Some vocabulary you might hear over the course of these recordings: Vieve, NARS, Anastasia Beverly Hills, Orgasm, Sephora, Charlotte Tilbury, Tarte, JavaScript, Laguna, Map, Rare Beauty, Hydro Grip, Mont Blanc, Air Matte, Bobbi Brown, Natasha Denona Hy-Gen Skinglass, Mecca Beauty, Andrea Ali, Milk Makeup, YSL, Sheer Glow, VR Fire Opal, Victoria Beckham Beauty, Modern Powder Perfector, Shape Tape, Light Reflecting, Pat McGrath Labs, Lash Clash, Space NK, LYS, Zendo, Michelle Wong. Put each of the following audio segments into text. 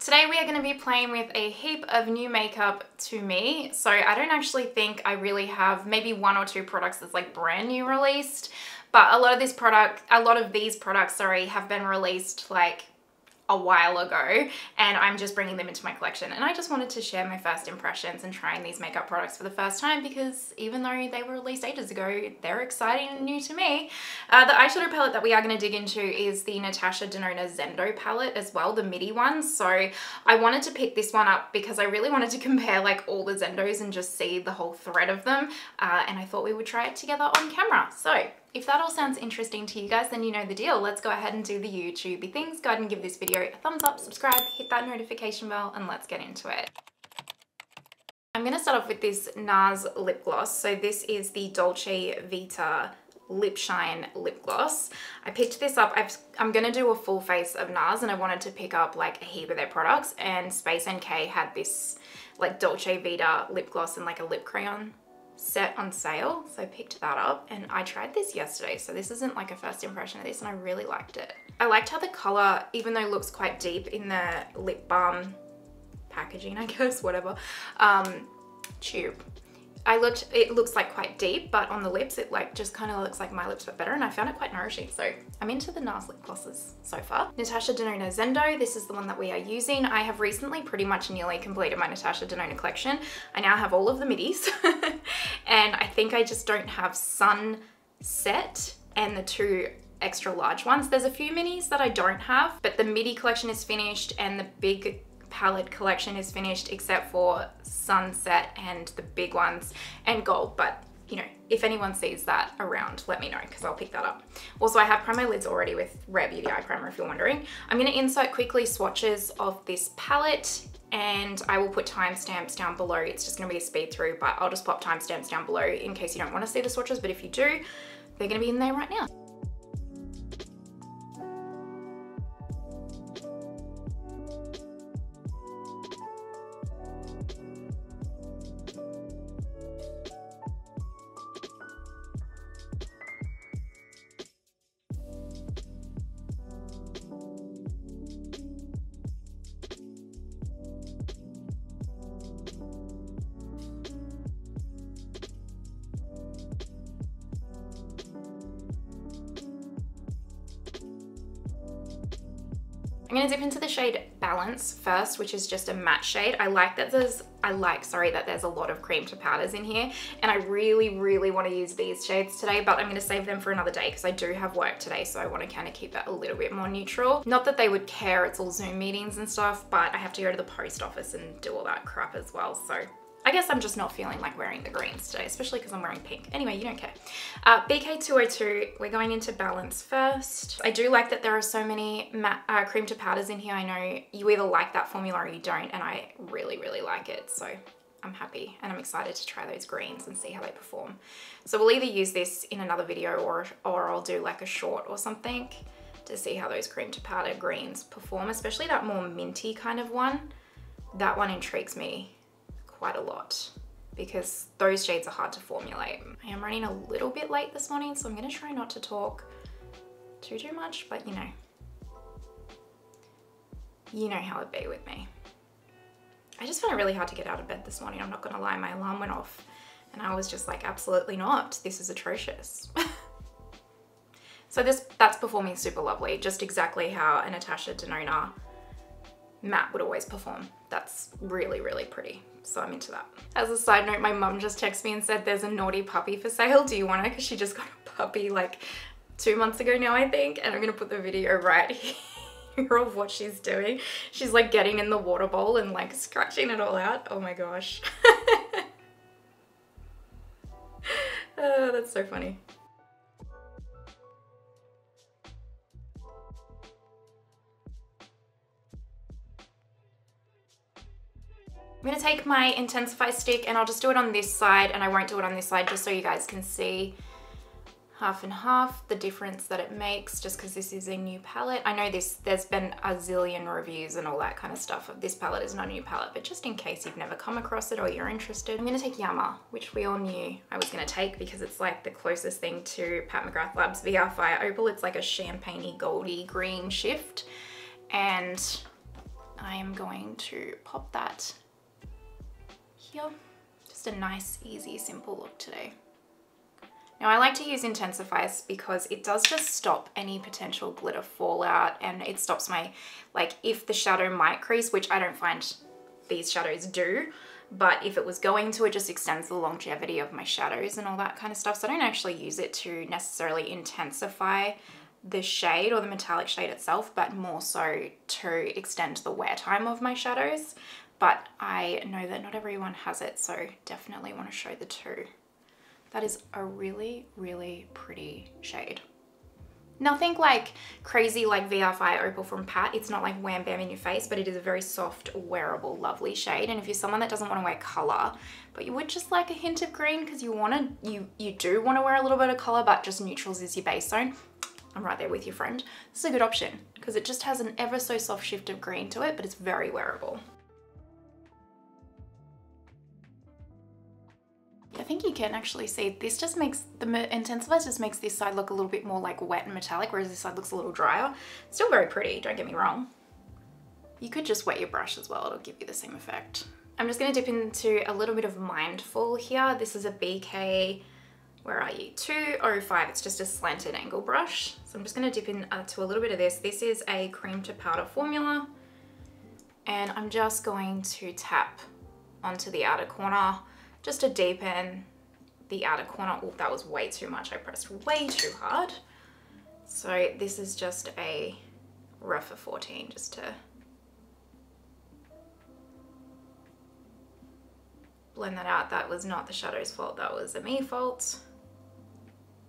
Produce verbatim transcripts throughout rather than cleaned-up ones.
Today we are going to be playing with a heap of new makeup to me, so I don't actually think I really have maybe one or two products that's like brand new released, but a lot of this product, a lot of these products, sorry, have been released like a while ago, and I'm just bringing them into my collection. And I just wanted to share my first impressions and trying these makeup products for the first time, because even though they were released ages ago, they're exciting and new to me. Uh, the eyeshadow palette that we are going to dig into is the Natasha Denona Zendo palette as well, the midi one. So I wanted to pick this one up because I really wanted to compare like all the Zendos and just see the whole thread of them, uh, and I thought we would try it together on camera. So if that all sounds interesting to you guys, then you know the deal. Let's go ahead and do the YouTubey things. Go ahead and give this video a thumbs up, subscribe, hit that notification bell, and let's get into it. I'm going to start off with this NARS lip gloss. So this is the Dolce Vita Lip Shine Lip Gloss. I picked this up. I've, I'm going to do a full face of NARS, and I wanted to pick up like a heap of their products, and Space N K had this like Dolce Vita lip gloss and like a lip crayon set on sale, so I picked that up, and I tried this yesterday, so this isn't like a first impression of this, and I really liked it. I liked how the color, even though it looks quite deep in the lip balm packaging, I guess, whatever, um, tube, I looked, it looks like quite deep, but on the lips it like just kind of looks like my lips but better, and I found it quite nourishing. So I'm into the NARS lip glosses so far. Natasha Denona Zendo, this is the one that we are using. I have recently pretty much nearly completed my Natasha Denona collection. I now have all of the midis and I think I just don't have Sunset and the two extra large ones. There's a few minis that I don't have, but the midi collection is finished and the big palette collection is finished except for Sunset and the big ones and Gold, but you know, if anyone sees that around, let me know because I'll pick that up. Also, I have primer lids already with Rare Beauty eye primer if you're wondering. I'm going to insert quickly swatches of this palette, and I will put timestamps down below. It's just going to be a speed through, but I'll just pop timestamps down below in case you don't want to see the swatches, but if you do, they're going to be in there right now. I'm going to dip into the shade Balance first, which is just a matte shade. I like that there's, I like, sorry, that there's a lot of cream to powders in here, and I really, really want to use these shades today, but I'm going to save them for another day because I do have work today, so I want to kind of keep it a little bit more neutral. Not that they would care, it's all Zoom meetings and stuff, but I have to go to the post office and do all that crap as well, so I guess I'm just not feeling like wearing the greens today, especially because I'm wearing pink. Anyway, you don't care. Uh, B K two oh two, we're going into Balance first. I do like that there are so many matte, uh, cream to powders in here. I know you either like that formula or you don't, and I really, really like it. So I'm happy and I'm excited to try those greens and see how they perform. So we'll either use this in another video or, or I'll do like a short or something to see how those cream to powder greens perform, especially that more minty kind of one. That one intrigues me quite a lot because those shades are hard to formulate. I am running a little bit late this morning, so I'm going to try not to talk too too much, but you know, you know how it be with me. I just found it really hard to get out of bed this morning, I'm not going to lie. My alarm went off and I was just like, absolutely not, this is atrocious. So this, that's performing super lovely, just exactly how a Natasha Denona matte would always perform. That's really, really pretty. So I'm into that. As a side note, my mum just texted me and said there's a naughty puppy for sale. Do you want it? Because she just got a puppy like two months ago now, I think. And I'm going to put the video right here of what she's doing. She's like getting in the water bowl and like scratching it all out. Oh my gosh. Oh, that's so funny. I'm going to take my Intensify stick and I'll just do it on this side, and I won't do it on this side just so you guys can see half and half the difference that it makes, just because this is a new palette. I know this, there's been a zillion reviews and all that kind of stuff of this palette is not a new palette, but just in case you've never come across it or you're interested. I'm going to take Yama, which we all knew I was going to take because it's like the closest thing to Pat McGrath Labs V R Fire Opal. It's like a champagne-y goldy green shift, and I am going to pop that here. Just a nice, easy, simple look today. Now I like to use intensifiers because it does just stop any potential glitter fallout, and it stops my, like if the shadow might crease, which I don't find these shadows do, but if it was going to, it just extends the longevity of my shadows and all that kind of stuff. So I don't actually use it to necessarily intensify the shade or the metallic shade itself, but more so to extend the wear time of my shadows. But I know that not everyone has it, so definitely want to show the two. That is a really, really pretty shade. Nothing like crazy like V R Fire Opal from Pat. It's not like wham bam in your face, but it is a very soft, wearable, lovely shade. And if you're someone that doesn't want to wear color, but you would just like a hint of green because you want to, you, you do want to wear a little bit of color, but just neutrals is your base zone, I'm right there with your friend. This is a good option because it just has an ever so soft shift of green to it, but it's very wearable. I think you can actually see this just makes the intensifier just makes this side look a little bit more like wet and metallic, whereas this side looks a little drier. Still very pretty, don't get me wrong. You could just wet your brush as well, it'll give you the same effect. I'm just going to dip into a little bit of Mindful here. This is a B K, where are you, two oh five. It's just a slanted angle brush. So I'm just going to dip in uh, to a little bit of this. This is a cream to powder formula, and I'm just going to tap onto the outer corner just to deepen the outer corner. Oh, that was way too much. I pressed way too hard. So this is just a rougher fourteen just to blend that out. That was not the shadow's fault. That was a me fault.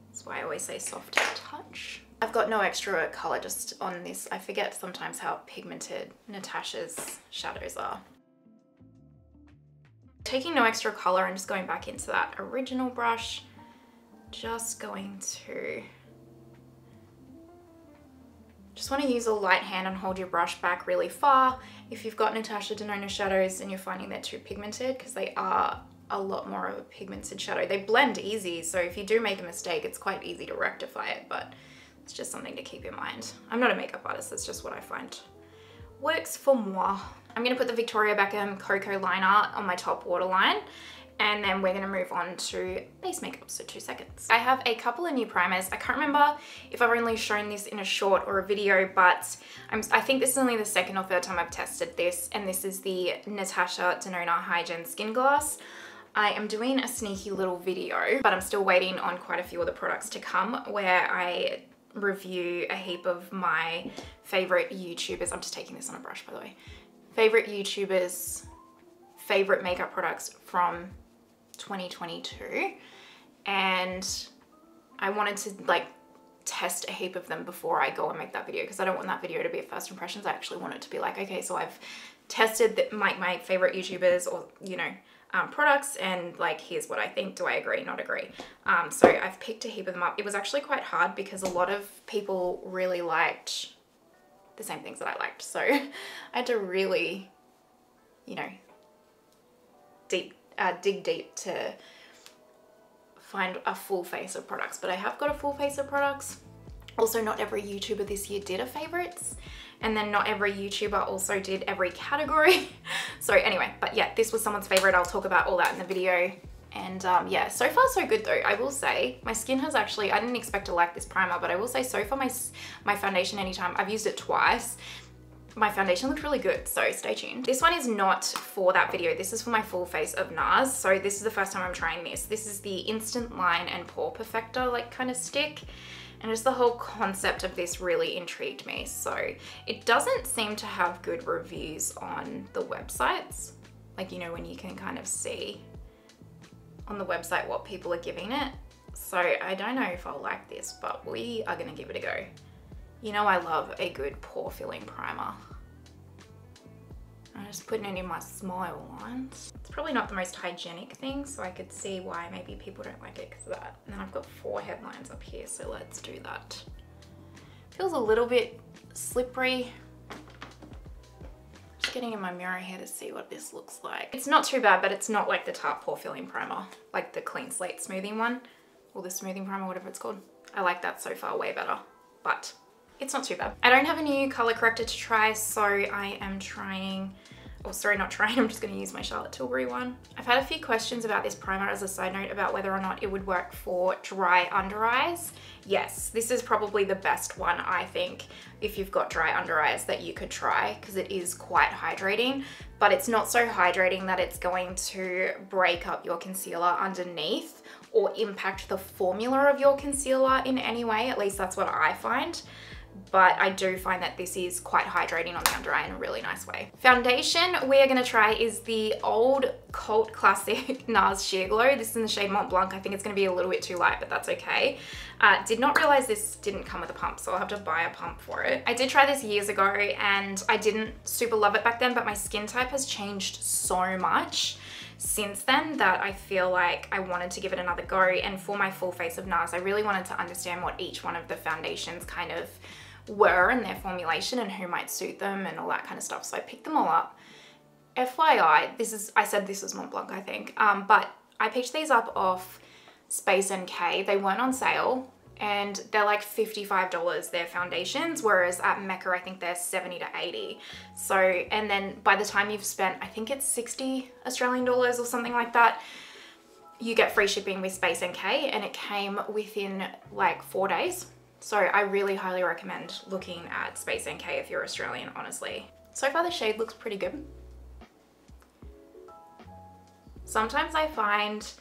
That's why I always say soft touch. I've got no extra color just on this. I forget sometimes how pigmented Natasha's shadows are. Taking no extra color and just going back into that original brush, just going to, just want to use a light hand and hold your brush back really far. If you've got Natasha Denona shadows and you're finding they're too pigmented, because they are a lot more of a pigmented shadow. They blend easy, so if you do make a mistake, it's quite easy to rectify it, but it's just something to keep in mind. I'm not a makeup artist, that's just what I find works for moi. I'm going to put the Victoria Beckham Cocoa Liner on my top waterline, and then we're going to move on to base makeup, so two seconds. I have a couple of new primers. I can't remember if I've only shown this in a short or a video, but I'm, I think this is only the second or third time I've tested this, and this is the Natasha Denona Hy-Gen Skinglass. I am doing a sneaky little video, but I'm still waiting on quite a few of the products to come where I review a heap of my favorite YouTubers. I'm just taking this on a brush, by the way. Favorite YouTubers, favorite makeup products from twenty twenty-two, and I wanted to like test a heap of them before I go and make that video, because I don't want that video to be a first impressions. I actually want it to be like, okay, so I've tested the, my, my favorite YouTubers, or you know, um, products, and like, here's what I think. Do I agree, not agree? Um, so I've picked a heap of them up. It was actually quite hard because a lot of people really liked the same things that I liked, so I had to really, you know, deep uh, dig deep to find a full face of products. But I have got a full face of products. Also, not every YouTuber this year did a favorites, and then not every YouTuber also did every category. So anyway, but yeah, this was someone's favorite. I'll talk about all that in the video. And um, yeah, so far so good though. I will say my skin has actually, I didn't expect to like this primer, but I will say so far my, my foundation, anytime, I've used it twice, my foundation looked really good, so stay tuned. This one is not for that video. This is for my full face of NARS. So this is the first time I'm trying this. This is the Instant Line and Pore Perfector like kind of stick. And just the whole concept of this really intrigued me. So it doesn't seem to have good reviews on the websites. Like, you know, when you can kind of see on the website what people are giving it. So I don't know if I'll like this, but we are gonna give it a go. You know I love a good pore filling primer. I'm just putting it in my smile lines. It's probably not the most hygienic thing, so I could see why maybe people don't like it because of that. And then I've got forehead lines up here, so let's do that. Feels a little bit slippery. Getting in my mirror here to see what this looks like. It's not too bad, but it's not like the Tarte Pore Filling Primer, like the Clean Slate Smoothing one, or the Smoothing Primer, whatever it's called. I like that so far way better, but it's not too bad. I don't have a new color corrector to try, so I am trying, oh sorry, not trying, I'm just gonna use my Charlotte Tilbury one. I've had a few questions about this primer as a side note about whether or not it would work for dry under eyes. Yes, this is probably the best one, I think, if you've got dry under eyes that you could try, because it is quite hydrating, but it's not so hydrating that it's going to break up your concealer underneath or impact the formula of your concealer in any way. At least that's what I find. But I do find that this is quite hydrating on the under eye in a really nice way. Foundation we are gonna try is the old cult classic NARS Sheer Glow. This is in the shade Mont Blanc. I think it's gonna be a little bit too light, but that's okay. Uh, did not realize this didn't come with a pump, so I'll have to buy a pump for it. I did try this years ago and I didn't super love it back then, but my skin type has changed so much since then that I feel like I wanted to give it another go. And for my full face of NARS, I really wanted to understand what each one of the foundations kind of were and their formulation and who might suit them and all that kind of stuff. So I picked them all up. F Y I, this is, I said this was Mont Blanc, I think, um, but I picked these up off Space N K. They weren't on sale and they're like fifty-five dollars, their foundations, whereas at Mecca, I think they're seventy to eighty. So, and then by the time you've spent, I think it's sixty Australian dollars or something like that, you get free shipping with Space N K, and it came within like four days. So I really highly recommend looking at Space N K if you're Australian, honestly. So far the shade looks pretty good. Sometimes I find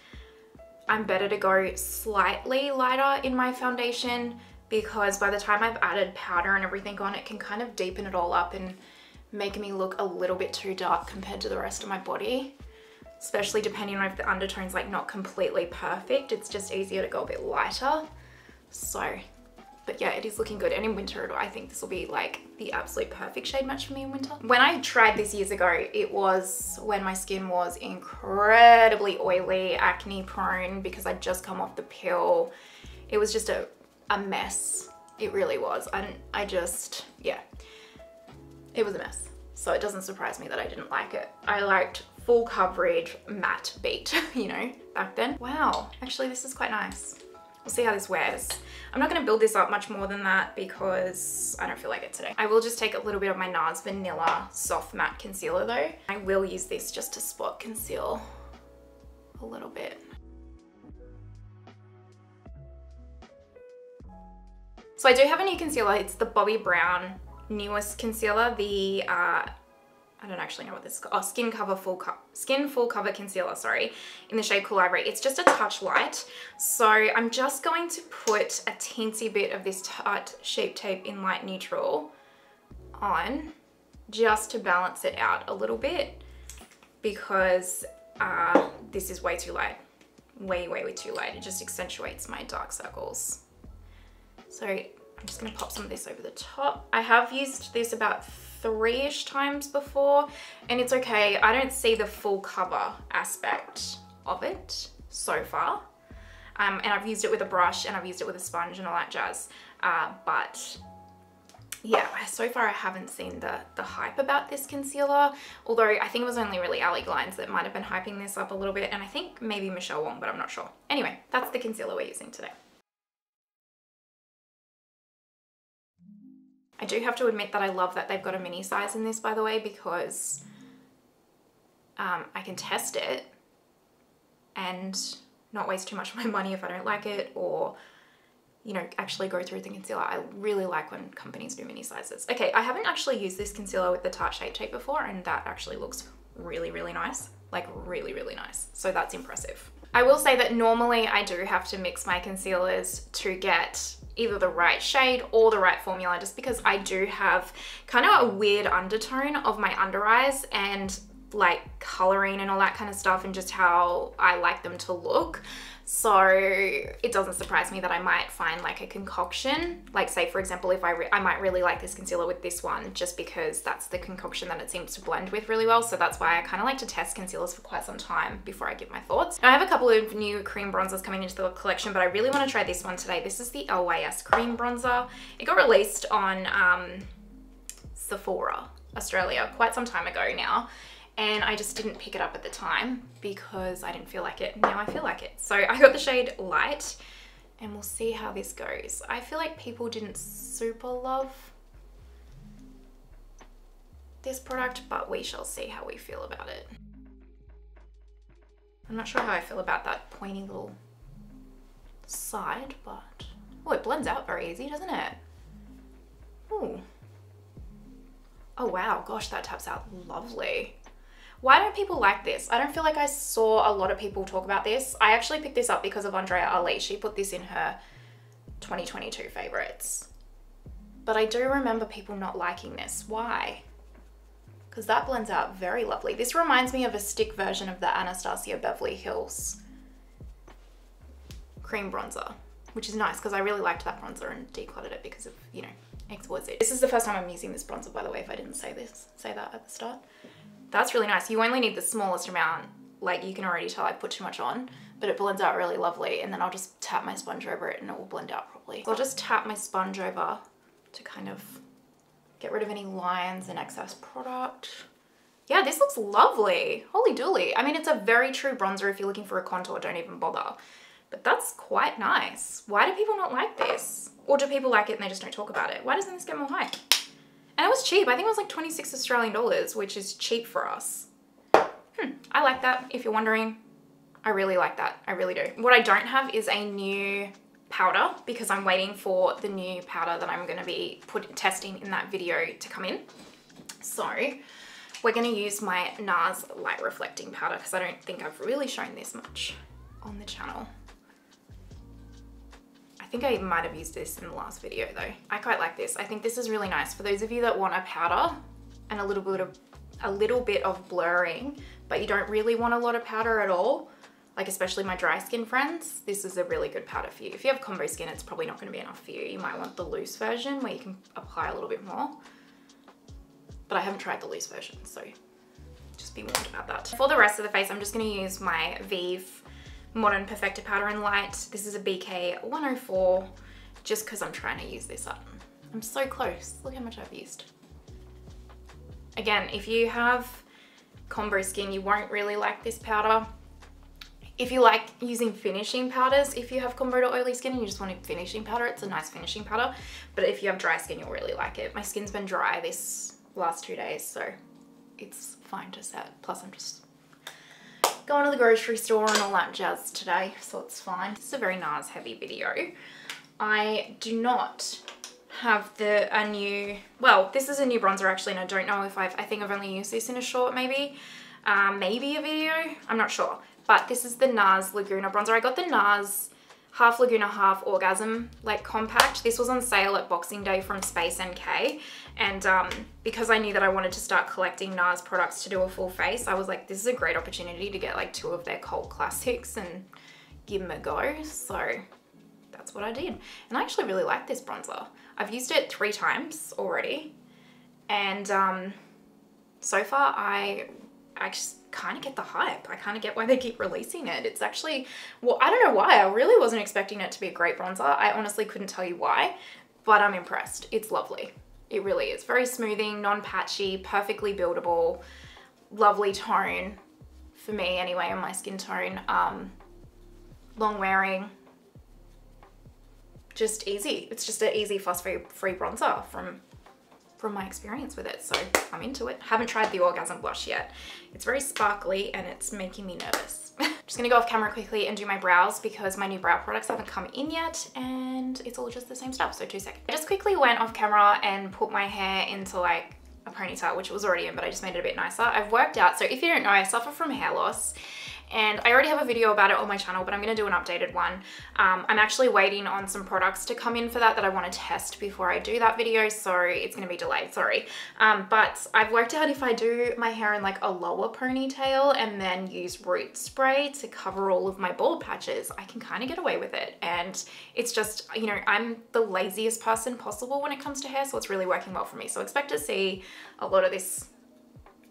I'm better to go slightly lighter in my foundation because by the time I've added powder and everything on, it can kind of deepen it all up and make me look a little bit too dark compared to the rest of my body. Especially depending on if the undertone's like not completely perfect, it's just easier to go a bit lighter. So. But yeah, it is looking good, and in winter I think this will be like the absolute perfect shade match for me in winter. When I tried this years ago, it was when my skin was incredibly oily, acne prone, because I'd just come off the pill. It was just a, a mess, it really was, and I just, yeah, it was a mess. So it doesn't surprise me that I didn't like it. I liked full coverage matte beat, you know, back then. Wow, actually this is quite nice. We'll see how this wears. I'm not gonna build this up much more than that because I don't feel like it today. I will just take a little bit of my NARS Vanilla Soft Matte Concealer though. I will use this just to spot conceal a little bit. So I do have a new concealer. It's the Bobbi Brown newest concealer, the uh, I don't actually know what this is called. Oh, Skin Cover Full Co Skin Full Cover Concealer, sorry, in the shade Cool Ivory. It's just a touch light. So I'm just going to put a teensy bit of this Tarte Shape Tape in Light Neutral on just to balance it out a little bit because uh, this is way too light. Way, way, way too light. It just accentuates my dark circles. So I'm just gonna pop some of this over the top. I have used this about three-ish times before, and it's okay. I don't see the full cover aspect of it so far. Um, and I've used it with a brush and I've used it with a sponge and all that jazz. Uh, but yeah, so far I haven't seen the, the hype about this concealer. Although I think it was only really Ali Glines that might've been hyping this up a little bit. And I think maybe Michelle Wong, but I'm not sure. Anyway, that's the concealer we're using today. I do have to admit that I love that they've got a mini size in this, by the way, because um, I can test it and not waste too much of my money if I don't like it, or, you know, actually go through the concealer. I really like when companies do mini sizes. Okay, I haven't actually used this concealer with the Tarte Shape Tape before, and that actually looks really, really nice. Like really, really nice. So that's impressive. I will say that normally I do have to mix my concealers to get either the right shade or the right formula, just because I do have kind of a weird undertone of my under eyes and like coloring and all that kind of stuff and just how I like them to look. So it doesn't surprise me that I might find like a concoction, like say for example, if I, re I might really like this concealer with this one just because that's the concoction that it seems to blend with really well. So that's why I kind of like to test concealers for quite some time before I give my thoughts. Now, I have a couple of new cream bronzers coming into the collection, but I really want to try this one today. This is the L Y S cream bronzer. It got released on um, Sephora, Australia, quite some time ago now. And I just didn't pick it up at the time because I didn't feel like it. Now I feel like it. So I got the shade Light, and we'll see how this goes. I feel like people didn't super love this product, but we shall see how we feel about it. I'm not sure how I feel about that pointy little side, but oh, it blends out very easy, doesn't it? Ooh. Oh wow, gosh, that taps out lovely. Why don't people like this? I don't feel like I saw a lot of people talk about this. I actually picked this up because of Andrea Ali. She put this in her twenty twenty-two favorites. But I do remember people not liking this. Why? Because that blends out very lovely. This reminds me of a stick version of the Anastasia Beverly Hills cream bronzer, which is nice because I really liked that bronzer and decluttered it because of, you know, X, Y, Z. This is the first time I'm using this bronzer, by the way, if I didn't say this, say that at the start. That's really nice. You only need the smallest amount. Like you can already tell I put too much on, but it blends out really lovely. And then I'll just tap my sponge over it and it will blend out properly. So I'll just tap my sponge over to kind of get rid of any lines and excess product. Yeah, this looks lovely. Holy dooly. I mean, it's a very true bronzer. If you're looking for a contour, don't even bother. But that's quite nice. Why do people not like this? Or do people like it and they just don't talk about it? Why doesn't this get more hype? And it was cheap. I think it was like twenty-six Australian dollars, which is cheap for us. Hmm, I like that. If you're wondering, I really like that. I really do. What I don't have is a new powder because I'm waiting for the new powder that I'm going to be put testing in that video to come in. So we're going to use my NARS Light Reflecting powder because I don't think I've really shown this much on the channel. I think I might have used this in the last video though. I quite like this. I think this is really nice for those of you that want a powder and a little bit of a little bit of blurring, but you don't really want a lot of powder at all. Like especially my dry skin friends, this is a really good powder for you. If you have combo skin, it's probably not going to be enough for you. You might want the loose version where you can apply a little bit more. But I haven't tried the loose version, so just be warned about that. For the rest of the face, I'm just going to use my Vieve Modern Perfector powder in light. This is a B K one oh four, just because I'm trying to use this up. I'm so close. Look how much I've used. Again, if you have combo skin, you won't really like this powder. If you like using finishing powders, if you have combo to oily skin and you just want a finishing powder, it's a nice finishing powder. But if you have dry skin, you'll really like it. My skin's been dry this last two days, so it's fine to set. Plus, I'm just going to the grocery store and all that jazz today, so it's fine. This is a very NARS heavy video. I do not have the a new, well, this is a new bronzer actually, and I don't know if I've, I think I've only used this in a short maybe, um, maybe a video, I'm not sure. But this is the NARS Laguna bronzer. I got the NARS half Laguna, half Orgasm, like compact. This was on sale at Boxing Day from Space N K. And um, because I knew that I wanted to start collecting NARS products to do a full face, I was like, this is a great opportunity to get like two of their cult classics and give them a go. So that's what I did. And I actually really like this bronzer. I've used it three times already. And um, so far I, I just kind of get the hype. I kind of get why they keep releasing it. It's actually, well, I don't know why. I really wasn't expecting it to be a great bronzer. I honestly couldn't tell you why, but I'm impressed. It's lovely. It really is. Very smoothing, non-patchy, perfectly buildable, lovely tone for me anyway, and my skin tone. Um, long wearing, just easy. It's just an easy fuss-free bronzer from, from my experience with it. So I'm into it. Haven't tried the Orgasm blush yet. It's very sparkly and it's making me nervous. Just gonna go off camera quickly and do my brows because my new brow products haven't come in yet and it's all just the same stuff, so two seconds. I just quickly went off camera and put my hair into like a ponytail, which it was already in, but I just made it a bit nicer. I've worked out, so if you don't know, I suffer from hair loss and I already have a video about it on my channel, but I'm gonna do an updated one. Um, I'm actually waiting on some products to come in for that that I wanna test before I do that video, so it's gonna be delayed, sorry. Um, but I've worked out if I do my hair in like a lower ponytail and then use root spray to cover all of my bald patches, I can kinda get away with it. And it's just, you know, I'm the laziest person possible when it comes to hair, so it's really working well for me. So expect to see a lot of this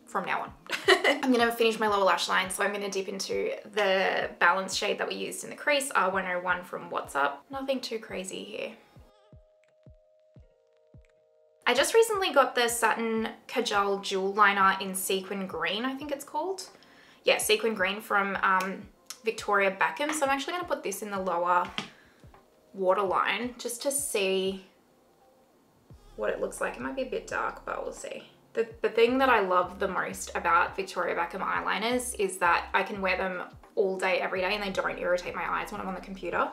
from now on. I'm gonna finish my lower lash line, so I'm gonna dip into the balance shade that we used in the crease, R one oh one from What's Up. Nothing too crazy here. I just recently got the Satin Kajal Jewel Liner in Sequin Green, I think it's called. Yeah, Sequin Green from um, Victoria Beckham. So I'm actually gonna put this in the lower waterline just to see what it looks like. It might be a bit dark, but we'll see. The, the thing that I love the most about Victoria Beckham eyeliners is that I can wear them all day, every day, and they don't irritate my eyes when I'm on the computer.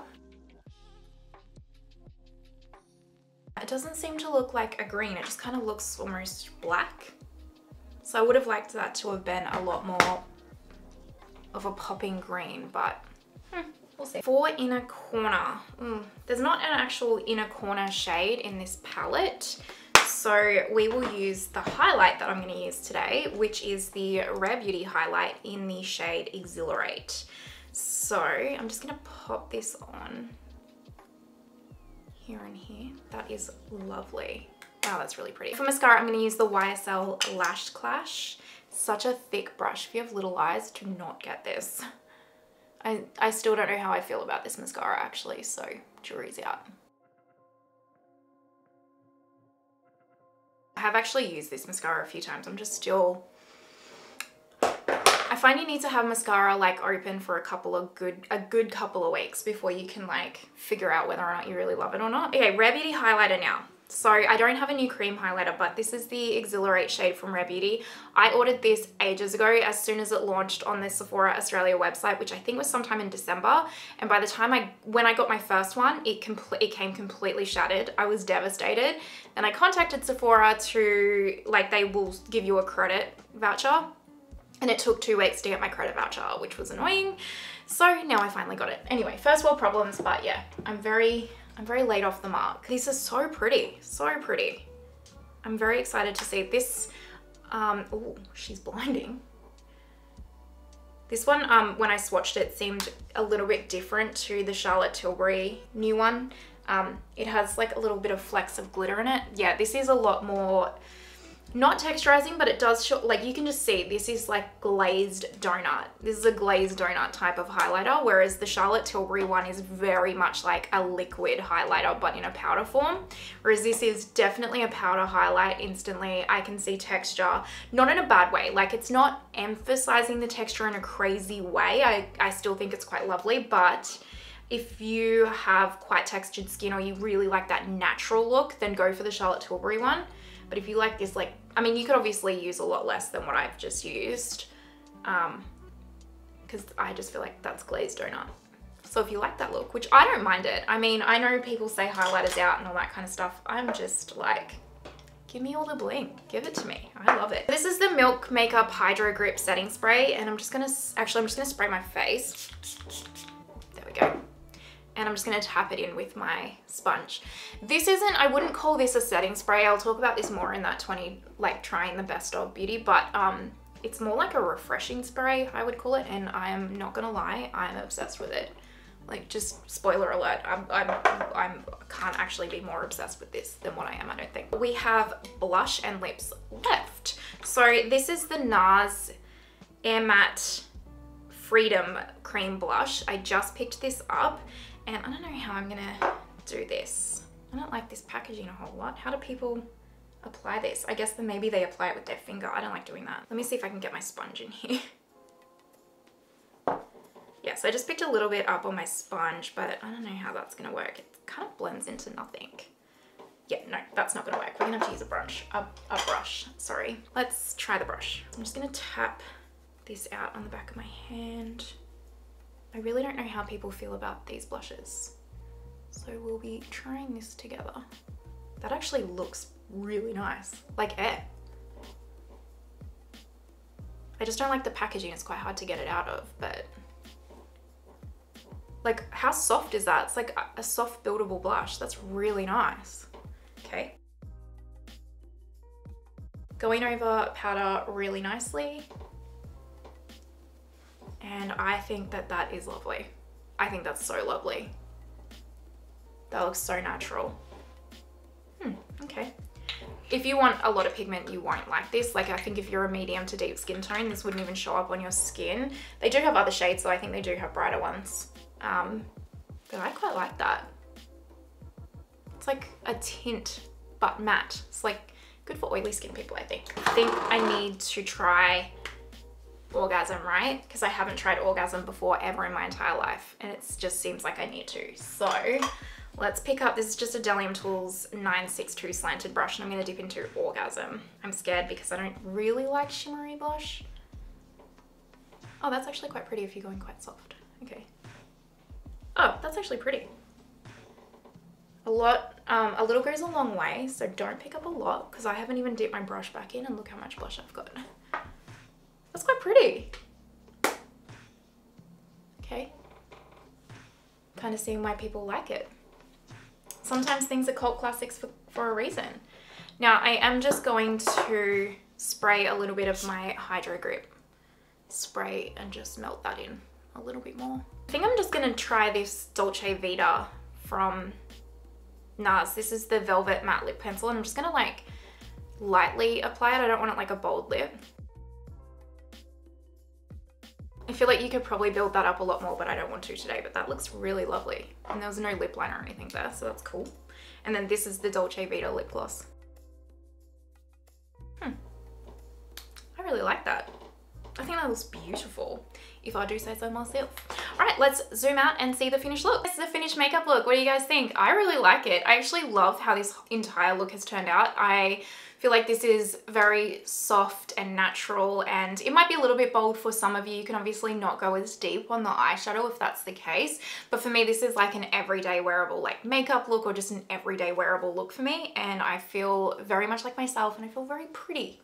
It doesn't seem to look like a green. It just kind of looks almost black. So I would have liked that to have been a lot more of a popping green, but hmm, we'll see. For inner corner, mm, there's not an actual inner corner shade in this palette. So we will use the highlight that I'm going to use today, which is the Rare Beauty highlight in the shade Exhilarate. So I'm just going to pop this on here and here. That is lovely. Wow, that's really pretty. For mascara, I'm going to use the Y S L Lash Clash. Such a thick brush. If you have little eyes, do not get this. I, I still don't know how I feel about this mascara actually, so jury's out. I have actually used this mascara a few times. I'm just still, I find you need to have mascara like open for a couple of good, a good couple of weeks before you can like figure out whether or not you really love it or not. Okay, Rare Beauty highlighter now. So I don't have a new cream highlighter, but this is the Exhilarate shade from Rare Beauty. I ordered this ages ago as soon as it launched on the Sephora Australia website, which I think was sometime in December. And by the time I, when I got my first one, it, comple it came completely shattered. I was devastated. And I contacted Sephora to, like, they will give you a credit voucher. And it took two weeks to get my credit voucher, which was annoying. So now I finally got it. Anyway, first world problems, but yeah, I'm very... I'm very late off the mark. These are so pretty, so pretty. I'm very excited to see this. Um, oh, she's blinding. This one, um, when I swatched it, seemed a little bit different to the Charlotte Tilbury new one. Um, it has like a little bit of flecks of glitter in it. Yeah, this is a lot more, not texturizing, but it does show, like you can just see, this is like glazed donut. This is a glazed donut type of highlighter, whereas the Charlotte Tilbury one is very much like a liquid highlighter, but in a powder form. Whereas this is definitely a powder highlight instantly. I can see texture, not in a bad way. Like it's not emphasizing the texture in a crazy way. I, I still think it's quite lovely, but if you have quite textured skin or you really like that natural look, then go for the Charlotte Tilbury one. But if you like this, like, I mean, you could obviously use a lot less than what I've just used, um, because I just feel like that's glazed donut. So if you like that look, which I don't mind it. I mean, I know people say highlighters out and all that kind of stuff. I'm just like, give me all the bling, give it to me. I love it. This is the Milk Makeup Hydro Grip setting spray. And I'm just gonna, actually, I'm just gonna spray my face. There we go. And I'm just gonna tap it in with my sponge. This isn't, I wouldn't call this a setting spray. I'll talk about this more in that twenty, like trying the best of beauty, but um, it's more like a refreshing spray, I would call it. And I am not gonna lie, I'm obsessed with it. Like just spoiler alert, I'm, I'm, I'm, can't actually be more obsessed with this than what I am, I don't think. We have blush and lips left. So this is the NARS Air Matte Freedom Cream Blush. I just picked this up. And I don't know how I'm gonna do this. I don't like this packaging a whole lot. How do people apply this? I guess then maybe they apply it with their finger. I don't like doing that. Let me see if I can get my sponge in here. Yeah, so I just picked a little bit up on my sponge, but I don't know how that's gonna work. It kind of blends into nothing. Yeah, no, that's not gonna work. We're gonna have to use a brush, a, a brush, sorry. Let's try the brush. I'm just gonna tap this out on the back of my hand. I really don't know how people feel about these blushes. So we'll be trying this together. That actually looks really nice, like air. I just don't like the packaging. It's quite hard to get it out of, but like how soft is that? It's like a soft buildable blush. That's really nice. Okay. Going over powder really nicely. And I think that that is lovely. I think that's so lovely. That looks so natural. Hmm, okay. If you want a lot of pigment, you won't like this. Like I think if you're a medium to deep skin tone, this wouldn't even show up on your skin. They do have other shades, so I think they do have brighter ones. Um, but I quite like that. It's like a tint, but matte. It's like good for oily skin people, I think. I think I need to try Orgasm, right? Because I haven't tried Orgasm before ever in my entire life, and it just seems like I need to. So Let's pick up, this is just a Delium Tools nine six two slanted brush, and I'm going to dip into Orgasm. I'm scared because I don't really like shimmery blush. Oh, that's actually quite pretty if you're going quite soft. Okay. Oh, that's actually pretty. A lot, um, a little goes a long way, so don't pick up a lot, because I haven't even dipped my brush back in, and look how much blush I've got. That's quite pretty. Okay. Kind of seeing why people like it. Sometimes things are cult classics for, for a reason. Now I am just going to spray a little bit of my Hydro Grip spray and just melt that in a little bit more. I think I'm just gonna try this Dolce Vita from NARS. This is the Velvet Matte Lip Pencil, and I'm just gonna like lightly apply it. I don't want it like a bold lip. I feel like you could probably build that up a lot more, but I don't want to today, but that looks really lovely. And there was no lip liner or anything there, so that's cool. And then this is the Dolce Vita lip gloss. Hmm. I really like that. I think that looks beautiful, if I do say so myself. All right, let's zoom out and see the finished look. This is the finished makeup look. What do you guys think? I really like it. I actually love how this entire look has turned out. I feel like this is very soft and natural, and it might be a little bit bold for some of you. You can obviously not go as deep on the eyeshadow if that's the case, but for me, this is like an everyday wearable like makeup look, or just an everyday wearable look for me, and I feel very much like myself, and I feel very pretty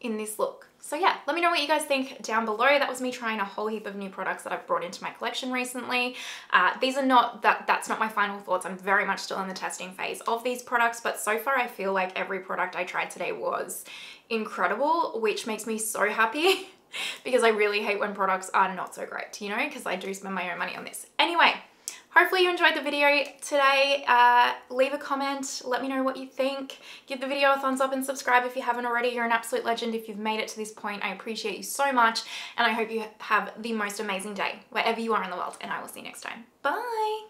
in this look. So yeah, let me know what you guys think down below. That was me trying a whole heap of new products that I've brought into my collection recently. Uh, these are not, that that's not my final thoughts. I'm very much still in the testing phase of these products, but so far I feel like every product I tried today was incredible, which makes me so happy because I really hate when products are not so great, you know, because I do spend my own money on this. Anyway, hopefully you enjoyed the video today. Uh, leave a comment, let me know what you think. Give the video a thumbs up and subscribe if you haven't already. You're an absolute legend if you've made it to this point. I appreciate you so much, and I hope you have the most amazing day wherever you are in the world, and I will see you next time. Bye!